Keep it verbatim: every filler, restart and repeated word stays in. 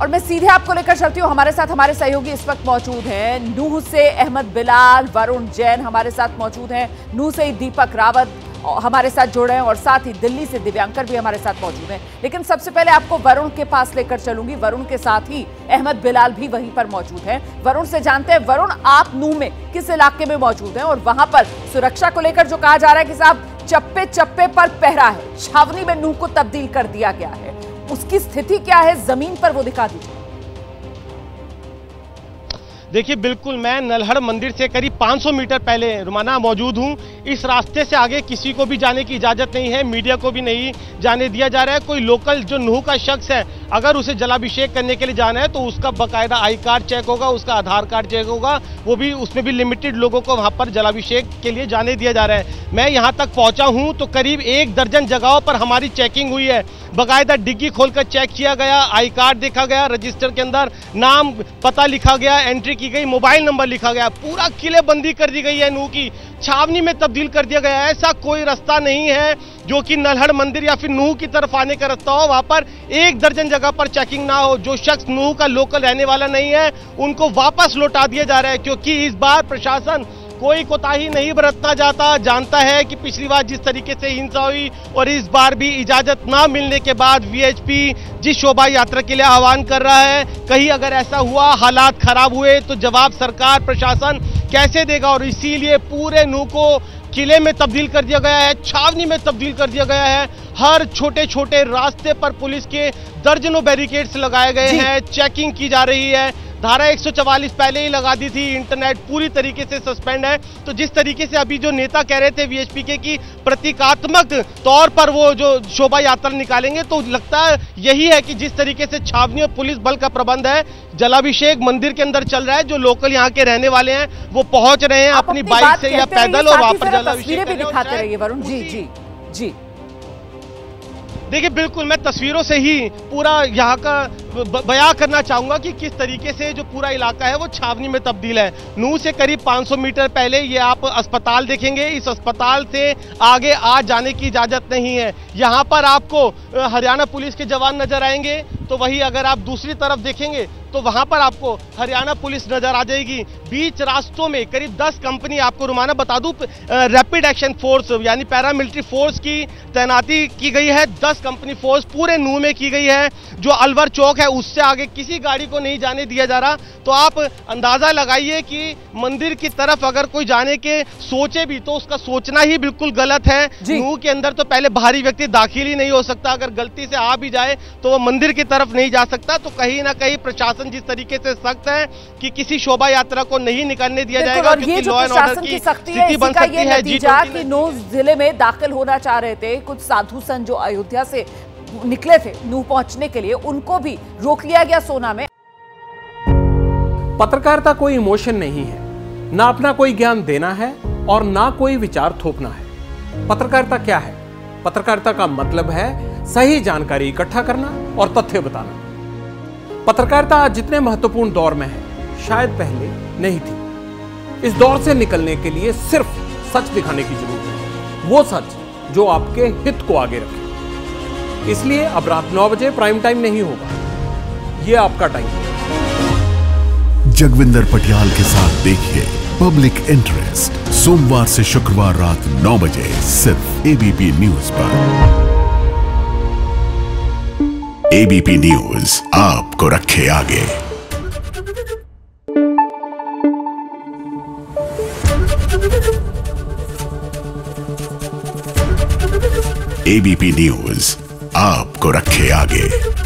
और मैं सीधे आपको लेकर चलती हूँ। हमारे साथ हमारे सहयोगी इस वक्त मौजूद हैं। नूह से अहमद बिलाल, वरुण जैन हमारे साथ मौजूद हैं, नूह से दीपक रावत हमारे साथ जुड़े हैं और साथ ही दिल्ली से दिव्यांकर भी हमारे साथ मौजूद हैं। लेकिन सबसे पहले आपको वरुण के पास लेकर चलूंगी। वरुण के साथ ही अहमद बिलाल भी वहीं पर मौजूद हैं। वरुण से जानते हैं, वरुण आप नूह में किस इलाके में मौजूद हैं और वहां पर सुरक्षा को लेकर जो कहा जा रहा है कि साहब चप्पे चप्पे पर पहरा है, छावनी में नूह को तब्दील कर दिया गया है, उसकी स्थिति क्या है जमीन पर वो दिखा दीजिए। देखिए बिल्कुल, मैं नलहड़ मंदिर से करीब पाँच सौ मीटर पहले रोमाना मौजूद हूँ। इस रास्ते से आगे किसी को भी जाने की इजाज़त नहीं है, मीडिया को भी नहीं जाने दिया जा रहा है। कोई लोकल जो नूह का शख्स है अगर उसे जलाभिषेक करने के लिए जाना है तो उसका बकायदा आई कार्ड चेक होगा, उसका आधार कार्ड चेक होगा, वो भी उसमें भी लिमिटेड लोगों को वहाँ पर जलाभिषेक के लिए जाने दिया जा रहा है। मैं यहाँ तक पहुँचा हूँ तो करीब एक दर्जन जगहों पर हमारी चेकिंग हुई है, बकायदा डिग्गी खोलकर चेक किया गया, आई कार्ड देखा गया, रजिस्टर के अंदर नाम पता लिखा गया, एंट्री की गई, मोबाइल नंबर लिखा गया, पूरा किलेबंदी कर दी गई है, नूह की छावनी में तब्दील कर दिया गया है। ऐसा कोई रास्ता नहीं है जो कि नलहड़ मंदिर या फिर नूह की तरफ आने का रास्ता हो, वहां पर एक दर्जन जगह पर चेकिंग ना हो। जो शख्स नूह का लोकल रहने वाला नहीं है उनको वापस लौटा दिया जा रहा है, क्योंकि इस बार प्रशासन कोई कोताही नहीं बरतना जाता, जानता है कि पिछली बार जिस तरीके से हिंसा हुई और इस बार भी इजाजत ना मिलने के बाद वी एच पी जिस शोभा यात्रा के लिए आह्वान कर रहा है, कहीं अगर ऐसा हुआ हालात खराब हुए तो जवाब सरकार प्रशासन कैसे देगा। और इसीलिए पूरे नूह को किले में तब्दील कर दिया गया है, छावनी में तब्दील कर दिया गया है। हर छोटे छोटे रास्ते पर पुलिस के दर्जनों बैरिकेड्स लगाए गए हैं, चेकिंग की जा रही है। धारा एक सौ चवालीस पहले ही लगा दी थी, इंटरनेट पूरी तरीके से सस्पेंड है। तो जिस तरीके से अभी जो नेता कह रहे थे वी एच पी के की प्रतीकात्मक तौर पर वो जो शोभा यात्रा निकालेंगे, तो लगता है यही है कि जिस तरीके से छावनी और पुलिस बल का प्रबंध है, जलाभिषेक मंदिर के अंदर चल रहा है, जो लोकल यहाँ के रहने वाले हैं वो पहुंच रहे हैं अपनी बाइक से या पैदल और वहां पर जलाभिषेक। वरुण जी जी जी देखिए बिल्कुल, मैं तस्वीरों से ही पूरा यहाँ का बयां करना चाहूँगा कि किस तरीके से जो पूरा इलाका है वो छावनी में तब्दील है। नूह से करीब पाँच सौ मीटर पहले ये आप अस्पताल देखेंगे, इस अस्पताल से आगे आज जाने की इजाज़त नहीं है। यहाँ पर आपको हरियाणा पुलिस के जवान नजर आएंगे, तो वहीं अगर आप दूसरी तरफ देखेंगे तो वहां पर आपको हरियाणा पुलिस नजर आ जाएगी। बीच रास्तों में करीब दस कंपनी, आपको रोमाना बता दूं, रैपिड एक्शन फोर्स यानी पैरामिलिट्री फोर्स की तैनाती की गई है। दस कंपनी फोर्स पूरे नूह में की गई है। जो अलवर चौक है उससे आगे किसी गाड़ी को नहीं जाने दिया जा रहा, तो आप अंदाजा लगाइए कि मंदिर की तरफ अगर कोई जाने के सोचे भी तो उसका सोचना ही बिल्कुल गलत है। नूह के अंदर तो पहले बाहरी व्यक्ति दाखिल ही नहीं हो सकता, अगर गलती से आ भी जाए तो वह मंदिर की तरफ नहीं जा सकता। तो कहीं ना कहीं प्रशासन जिस तरीके से सख्त है कि किसी शोभा यात्रा को नहीं निकालने दिया जाएगा, क्योंकि लॉ एंड ऑर्डर की सख्ती है, बन सकती है। नतीजा कि नूह जिले में दाखिल होना चाह रहे थे कुछ साधु संत जो अयोध्या से निकले थे नूह पहुंचने के लिए, उनको भी रोक लिया गया सोना में। पत्रकारिता कोई इमोशन नहीं है, ना अपना कोई ज्ञान देना है और ना कोई विचार थोपना है। पत्रकारिता क्या है? पत्रकारिता का मतलब है सही जानकारी इकट्ठा करना और तथ्य बताना। पत्रकारिता आज जितने महत्वपूर्ण दौर में है शायद पहले नहीं थी। इस दौर से निकलने के लिए सिर्फ सच दिखाने की जरूरत है, वो सच जो आपके हित को आगे रखे। इसलिए अब रात नौ बजे प्राइम टाइम नहीं होगा, ये आपका टाइम है। जगविंदर पटियाल के साथ देखिए पब्लिक इंटरेस्ट सोमवार से शुक्रवार रात नौ बजे सिर्फ ए बी पी न्यूज पर। ए बी पी न्यूज़ आपको रखे आगे। ए बी पी न्यूज़ आपको रखे आगे।